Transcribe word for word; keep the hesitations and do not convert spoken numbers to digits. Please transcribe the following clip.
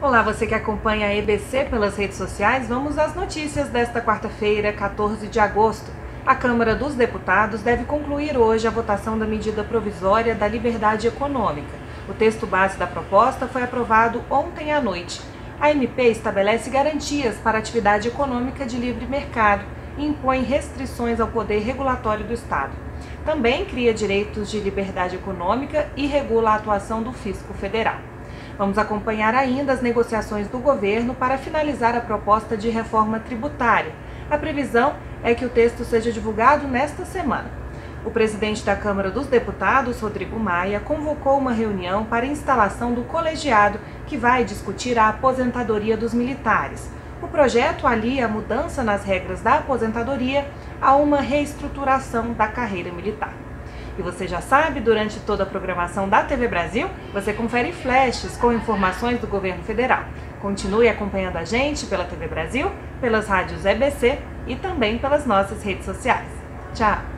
Olá, você que acompanha a E B C pelas redes sociais, vamos às notícias desta quarta-feira, quatorze de agosto. A Câmara dos Deputados deve concluir hoje a votação da medida provisória da liberdade econômica. O texto base da proposta foi aprovado ontem à noite. A M P estabelece garantias para a atividade econômica de livre mercado e impõe restrições ao poder regulatório do Estado. Também cria direitos de liberdade econômica e regula a atuação do Fisco Federal. Vamos acompanhar ainda as negociações do governo para finalizar a proposta de reforma tributária. A previsão é que o texto seja divulgado nesta semana. O presidente da Câmara dos Deputados, Rodrigo Maia, convocou uma reunião para a instalação do colegiado que vai discutir a aposentadoria dos militares. O projeto alia a mudança nas regras da aposentadoria a uma reestruturação da carreira militar. E você já sabe, durante toda a programação da T V Brasil, você confere flashes com informações do governo federal. Continue acompanhando a gente pela T V Brasil, pelas rádios E B C e também pelas nossas redes sociais. Tchau!